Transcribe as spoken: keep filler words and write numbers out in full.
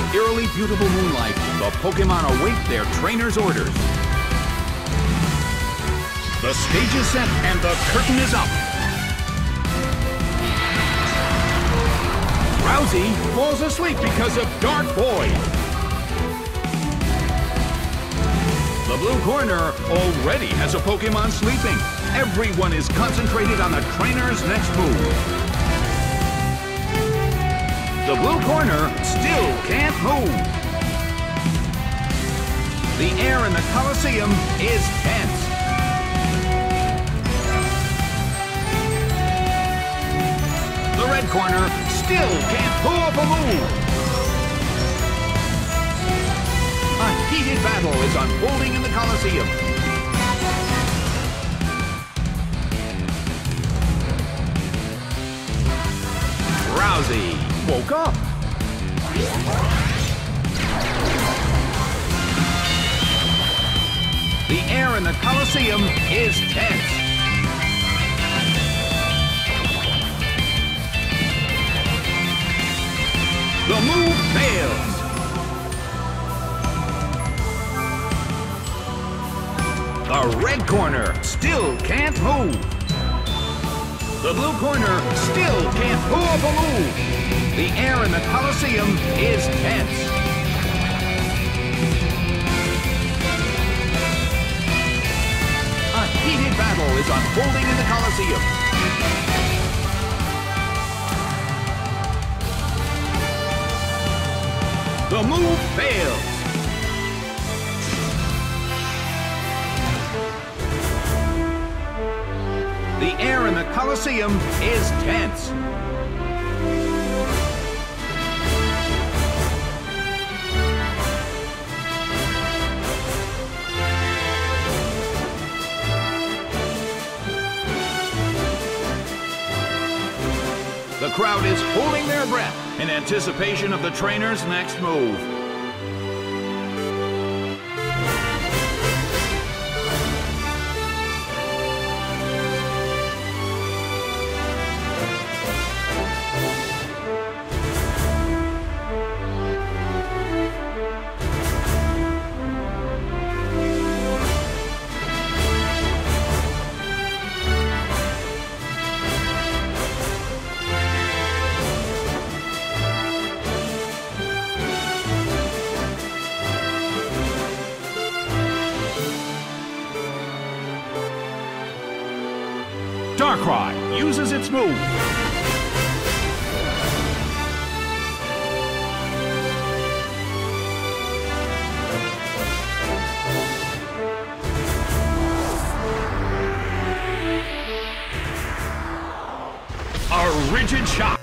by eerily beautiful moonlight, the Pokémon await their trainer's orders. The stage is set and the curtain is up. Rousey falls asleep because of Dark Void. The blue corner already has a Pokémon sleeping. Everyone is concentrated on the trainer's next move. The blue corner still can't move. The air in the Colosseum is tense. The red corner still can't pull off a move. A heated battle is unfolding in the Colosseum. Rousey woke up. The air in the Colosseum is tense. The move fails. The red corner still can't move. The blue corner still can't pull off a move. The air in the Colosseum is tense. A heated battle is unfolding in the Colosseum. The move fails. The air in the Colosseum is tense. The crowd is holding their breath in anticipation of the trainer's next move. Star Cry uses its move. A rigid shot.